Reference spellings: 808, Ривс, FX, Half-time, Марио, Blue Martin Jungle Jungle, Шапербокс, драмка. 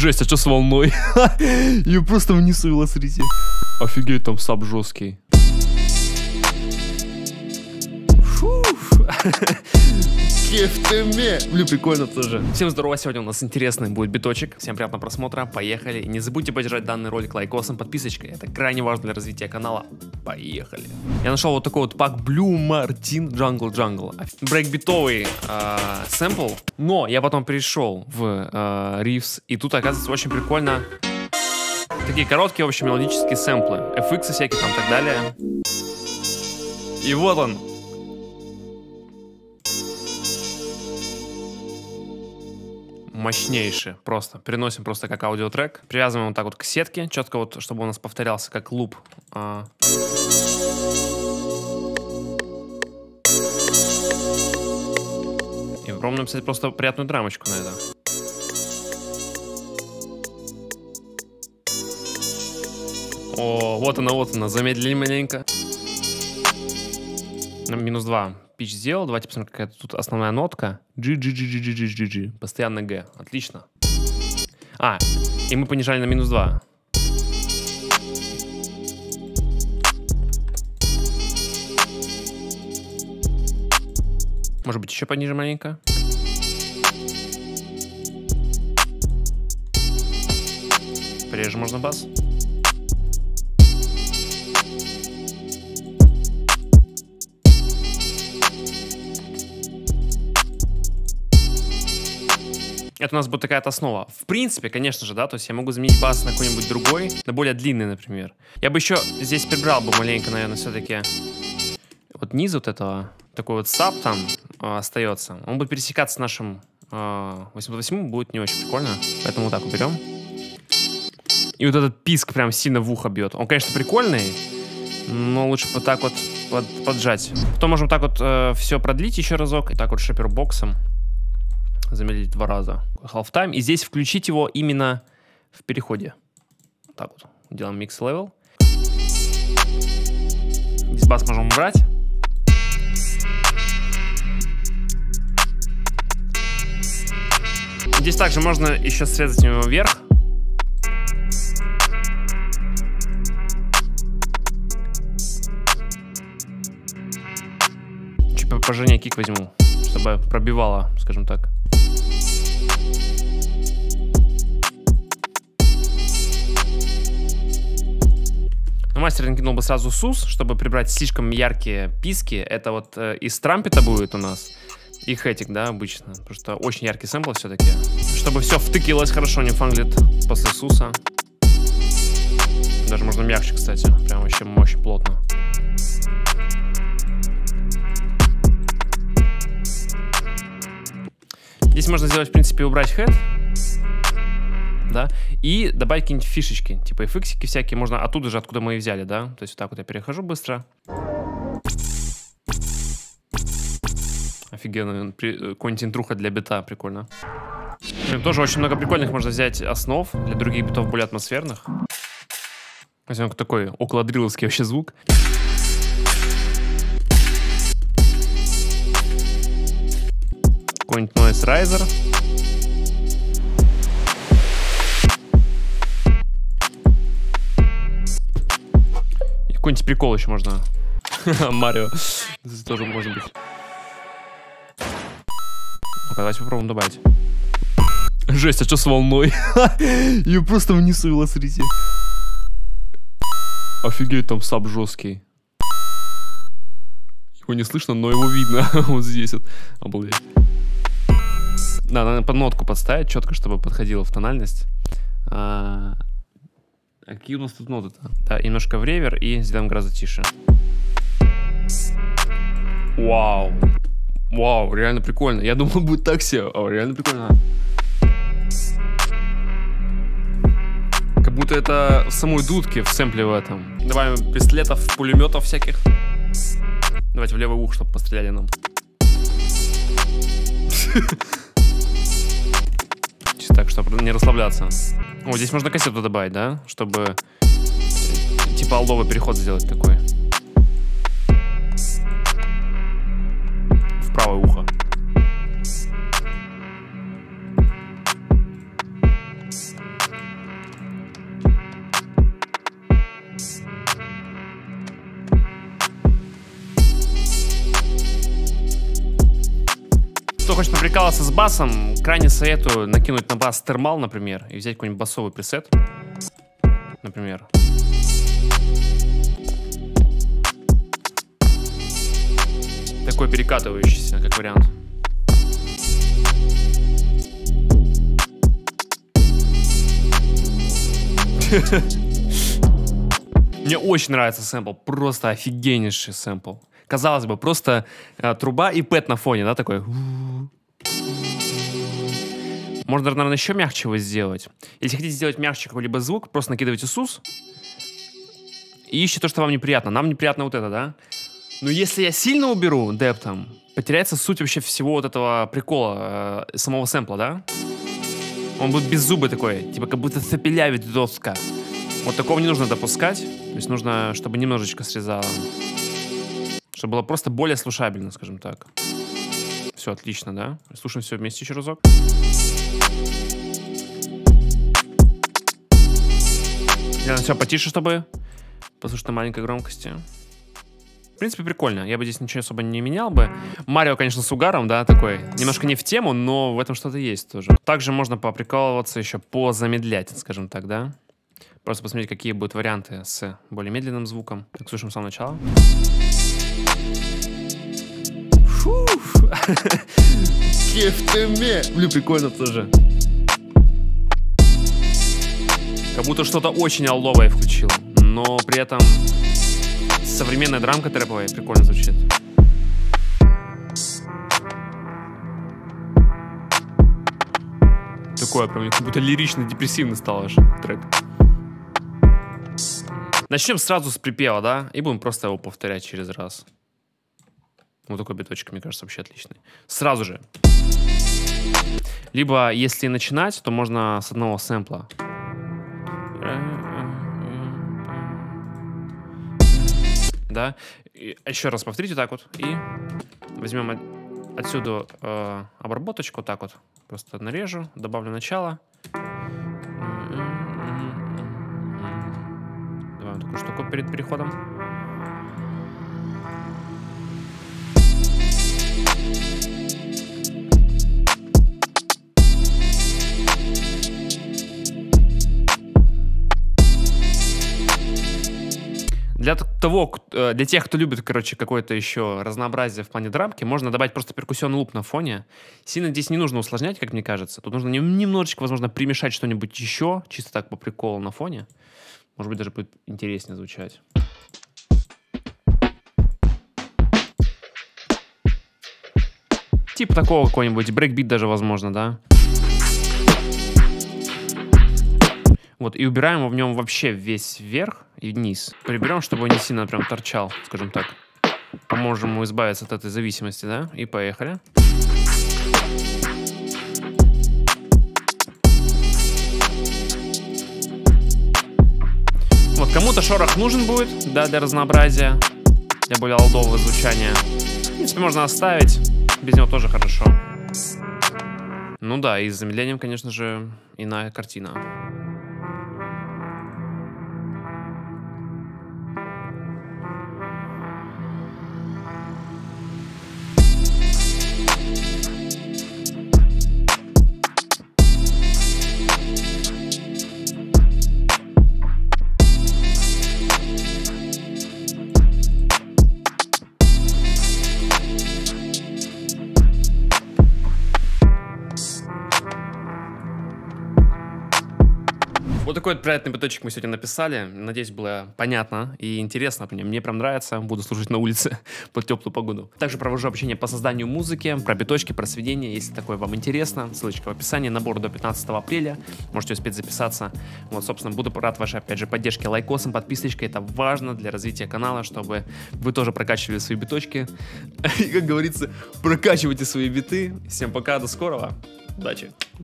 Жесть, а что с волной? Ее просто вниз увело, смотрите. Офигеть, там саб жесткий. Блин, прикольно тоже. Всем здорово, сегодня у нас интересный будет биточек. Всем приятного просмотра, поехали. Не забудьте поддержать данный ролик лайкосом, подписочкой. Это крайне важно для развития канала. Поехали. Я нашел вот такой вот пак Blue Martin Jungle Jungle. Брейкбитовый сэмпл. Но я потом перешел в Ривс, и тут оказывается очень прикольно. Такие короткие, в общем, мелодические сэмплы. FX всякие там и так далее. И вот он. Мощнейший, просто. Переносим просто как аудиотрек. Привязываем вот так вот к сетке, четко вот, чтобы у нас повторялся как луп. И попробуем написать просто приятную драмочку на это. О, вот она, замедлили маленько. Минус 2 пич сделал. Давайте посмотрим, какая тут основная нотка. G-G-G-G-G-G-G. Постоянно G. Отлично. А, и мы понижали на минус 2. Может быть, еще пониже маленько. Пореже можно бас. Это у нас будет такая-то основа. В принципе, конечно же, да, то есть я могу заменить бас на какой-нибудь другой, на более длинный, например. Я бы еще здесь прибрал бы маленько, наверное, все-таки вот низ вот этого, такой вот саб там остается. Он будет пересекаться с нашим 808, будет не очень прикольно, поэтому вот так уберем. И вот этот писк прям сильно в ухо бьет. Он, конечно, прикольный, но лучше вот так вот поджать. Потом можем так вот все продлить еще разок, и так вот шапербоксом. Замедлить 2 раза. Half-time. И здесь включить его именно в переходе. Так вот. Делаем mix level. Здесь бас можем убрать. Здесь также можно еще срезать его вверх. Чуть пожирнее кик возьму, чтобы пробивало, скажем так. Мастеринг кинул бы сразу сус, чтобы прибрать слишком яркие писки. Это вот из трампета будет у нас. И хэтик, да, обычно. Потому что очень яркий сэмпл все-таки. Чтобы все втыкилось хорошо, не фанглит после суса. Даже можно мягче, кстати. Прям вообще мощь плотно. Здесь можно сделать, в принципе, убрать хэт. Да, и добавить какие-нибудь фишечки, типа эфиксики всякие, можно оттуда же, откуда мы и взяли, да, то есть вот так вот я перехожу быстро. Офигенно, какой-нибудь интруха для бита, прикольно. Тоже очень много прикольных можно взять основ для других битов, более атмосферных. Возьмем такой около дрилловский вообще звук. Какой-нибудь noise riser. Какой-нибудь прикол еще можно. Марио. Это тоже может быть. Ну-ка, давайте попробуем добавить. Жесть, а что с волной? Ее просто вниз увело, смотрите. Офигеть, там саб жесткий. Его не слышно, но его видно. Вот здесь вот. Обалдеть. Да, надо под нотку подставить четко, чтобы подходило в тональность. А какие у нас тут ноты-то? Да, немножко в ревер и сделаем гораздо тише. Вау. Вау, реально прикольно. Я думал, будет так себе. Реально прикольно. Как будто это в самой дудке, в сэмпле в этом. Добавим пистолетов, пулеметов всяких. Давайте в левое ухо, чтобы постреляли нам. Так, чтобы не расслабляться. О, здесь можно кассету добавить, да? Чтобы типа алдовый переход сделать такой. В правое ухо. хочешь поприкалываться с басом, крайне советую накинуть на бас термал, например, и взять какой-нибудь басовый пресет, например. Такой перекатывающийся, как вариант. Мне очень нравится сэмпл, просто офигеннейший сэмпл. Казалось бы, просто труба и пэт на фоне, да, такой. Можно, наверное, еще мягче его сделать. Если хотите сделать мягче какой-либо звук, просто накидывайте сус и ищите то, что вам неприятно. Нам неприятно вот это, да? Но если я сильно уберу дептом, потеряется суть вообще всего вот этого прикола, самого сэмпла, да? Он будет беззубый такой, типа как будто сопелявит доска. Вот такого не нужно допускать, то есть нужно, чтобы немножечко срезало. Чтобы было просто более слушабельно, скажем так. Все, отлично, да? Слушаем все вместе еще разок. Я все потише, чтобы послушать на маленькой громкости. В принципе, прикольно. Я бы здесь ничего особо не менял бы. Марио, конечно, с угаром, да, такой. Немножко не в тему, но в этом что-то есть тоже. Также можно поприкалываться еще позамедлять, скажем так, да? Просто посмотреть, какие будут варианты с более медленным звуком. Так, слушаем с самого начала. Блин, прикольно тоже. Как будто что-то очень олдовое включил, но при этом современная драмка трэповая прикольно звучит. Такое прям, как будто лирично-депрессивно стал аж трек. Начнем сразу с припева, да, и будем просто его повторять через раз. Вот такой биточек, мне кажется, вообще отличный. Сразу же. Либо, если начинать, то можно с одного сэмпла. Да. И еще раз повторите так вот. И возьмем отсюда обработочку, так вот. Просто нарежу, добавлю начало. Добавим такую штуку перед переходом. Для тех, кто любит, короче, какое-то еще разнообразие в плане драмки, можно добавить просто перкуссионный луп на фоне. Сильно здесь не нужно усложнять, как мне кажется. Тут нужно немножечко, возможно, примешать что-нибудь еще, чисто так по приколу на фоне. Может быть, даже будет интереснее звучать. Типа такого какой-нибудь, брейкбит даже, возможно, да? Вот, и убираем в нем вообще весь вверх и вниз. Приберем, чтобы он не сильно прям торчал, скажем так. Поможем ему избавиться от этой зависимости, да? И поехали. Вот, кому-то шорох нужен будет, да, для разнообразия, для более олдового звучания. В принципе, можно оставить, без него тоже хорошо. Ну да, и с замедлением, конечно же, иная картина. Вот такой вот приятный биточек мы сегодня написали. Надеюсь, было понятно и интересно. Мне прям нравится. Буду слушать на улице под теплую погоду. Также провожу обучение по созданию музыки, про биточки, про сведения, если такое вам интересно. Ссылочка в описании. Набор до 15 апреля. Можете успеть записаться. Вот, собственно, буду рад вашей, опять же, поддержке лайкосом, подписочкой. Это важно для развития канала, чтобы вы тоже прокачивали свои биточки. И, как говорится, прокачивайте свои биты. Всем пока, до скорого. Удачи.